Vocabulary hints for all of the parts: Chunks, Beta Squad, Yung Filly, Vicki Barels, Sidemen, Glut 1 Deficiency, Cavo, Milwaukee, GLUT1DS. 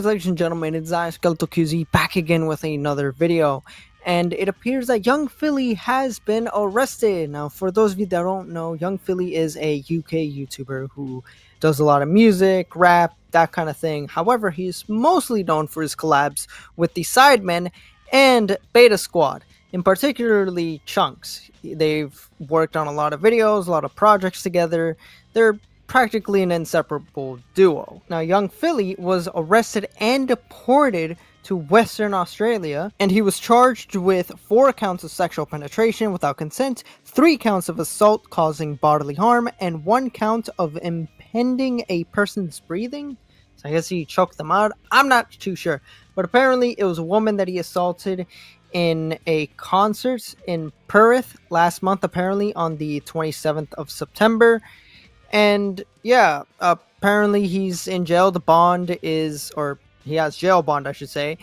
Greetings, ladies and gentlemen, it's Sidemen back again with another video, and it appears that Yung Filly has been arrested. Now, for those of you that don't know, Yung Filly is a UK YouTuber who does a lot of music, rap, that kind of thing. However, he's mostly known for his collabs with the Sidemen and Beta Squad, in particularly Chunks. They've worked on a lot of videos, a lot of projects together. They're practically an inseparable duo. Now, Yung Filly was arrested and deported to Western Australia, and he was charged with 4 counts of sexual penetration without consent, 3 counts of assault causing bodily harm, and 1 count of impeding a person's breathing. So I guess he choked them out. I'm not too sure, but apparently it was a woman that he assaulted in a concert in Perth last month, apparently on the 27th of September. And yeah, apparently he's in jail. The bond is, or he has jail bond, I should say,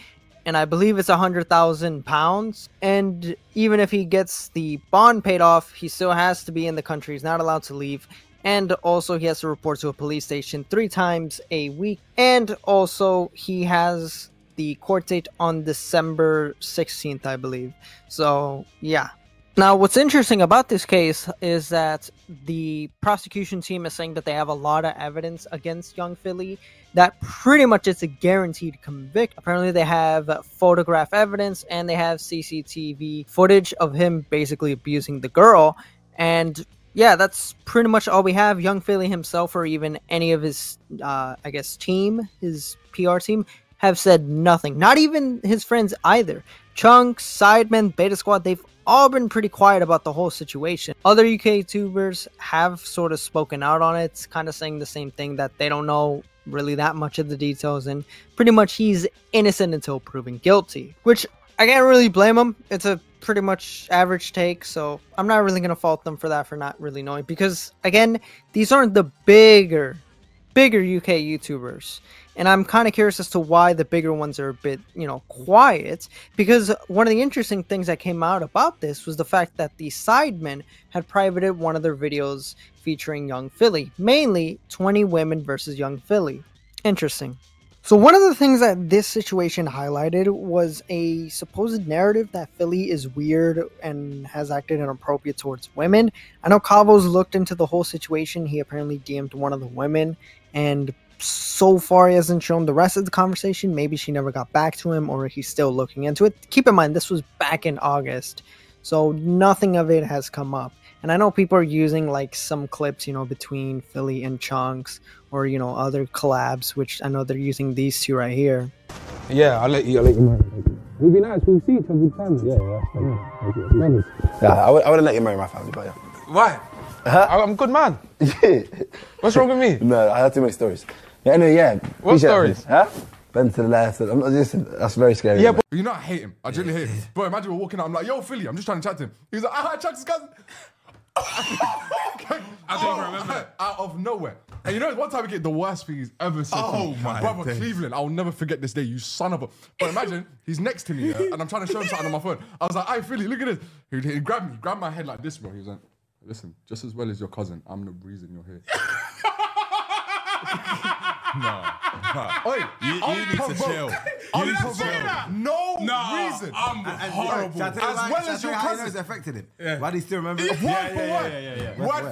and I believe it's £100,000. And even if he gets the bond paid off, he still has to be in the country. He's not allowed to leave. And also he has to report to a police station 3 times a week. And also he has the court date on December 16th, I believe. So yeah. Now, what's interesting about this case is that the prosecution team is saying that they have a lot of evidence against Yung Filly that pretty much is a guaranteed convict. Apparently, they have photograph evidence and they have CCTV footage of him basically abusing the girl. And yeah, that's pretty much all we have. Yung Filly himself, or even any of his, I guess, team, his PR team, have said nothing. Not even his friends either. Chunks, Sidemen, Beta Squad, they've all been pretty quiet about the whole situation. Other UK YouTubers have sort of spoken out on it, kind of saying the same thing, that they don't know really that much of the details, and pretty much he's innocent until proven guilty, which I can't really blame him. It's a pretty much average take, so I'm not really gonna fault them for that, for not really knowing, because again, these aren't the bigger UK YouTubers, and I'm kind of curious as to why the bigger ones are a bit, you know, quiet, because one of the interesting things that came out about this was the fact that the Sidemen had privated one of their videos featuring Yung Filly, mainly 20 women versus Yung Filly. Interesting. So one of the things that this situation highlighted was a supposed narrative that Filly is weird and has acted inappropriate towards women. I know Cavo's looked into the whole situation. He apparently DM'd one of the women, and so far he hasn't shown the rest of the conversation. Maybe she never got back to him, or he's still looking into it. Keep in mind, this was back in August, so nothing of it has come up. And I know people are using like some clips, you know, between Filly and Chunks, or, you know, other collabs, which I know they're using these two right here. Yeah, I'll let you marry. It would be nice, we'll see each other with family. Yeah, I would have let you marry my family, but yeah. Why? I'm a good man. What's wrong with me? No, I had too many stories. Yeah, anyway, yeah. What stories? Huh? Bend to the left. I'm not just, that's very scary. Yeah, but you know, I hate him. I genuinely hate him. But imagine we're walking out, I'm like, yo, Filly, I'm just trying to chat to him. He's like, ah, Chuck's cousin. I don't even remember. Out of nowhere. And you know, one time we get the worst thing he's ever said. Oh my brother, days. Cleveland, I'll never forget this day, you son of a. But imagine he's next to me, yeah, and I'm trying to show him something on my phone. I was like, "Hey, Filly, look at this." He grabbed me, he grabbed my head like this, bro. He was like, "Listen, just as well as your cousin, I'm the reason you're here." No. Oi, you need to chill. No reason. I'm horrible. As well as your cousin. Affected him. Yeah. Why do you still remember? Word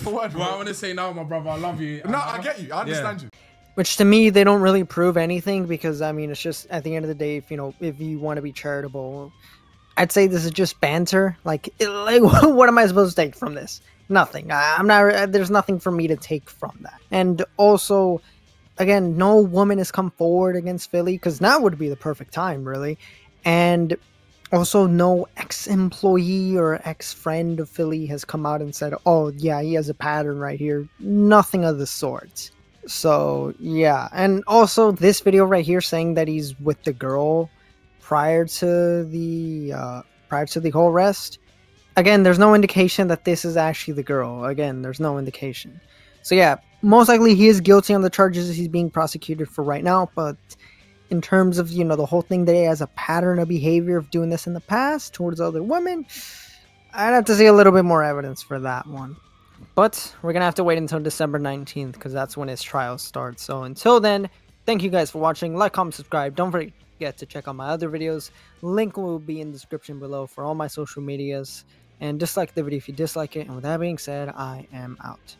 for word. Well, I want to say now, my brother, I love you. No, I get you. I understand you. Which to me, they don't really prove anything, because I mean, it's just at the end of the day, if you know, if you want to be charitable, I'd say this is just banter. Like what am I supposed to take from this? Nothing. I'm not. There's nothing for me to take from that. And also, again, no woman has come forward against Filly, because now would be the perfect time, really. And also, no ex-employee or ex-friend of Filly has come out and said, "Oh, yeah, he has a pattern right here." Nothing of the sort. So yeah. And also, this video right here saying that he's with the girl prior to the whole arrest. Again, there's no indication that this is actually the girl. Again, there's no indication. So yeah, most likely he is guilty on the charges he's being prosecuted for right now. But in terms of, you know, the whole thing that he has a pattern of behavior of doing this in the past towards other women, I'd have to see a little bit more evidence for that one. But we're going to have to wait until December 19th, because that's when his trial starts. So until then, Thank you guys for watching. Like, comment, subscribe. Don't forget to check out my other videos. Link will be in the description below for all my social medias. And dislike the video if you dislike it. And with that being said, I am out.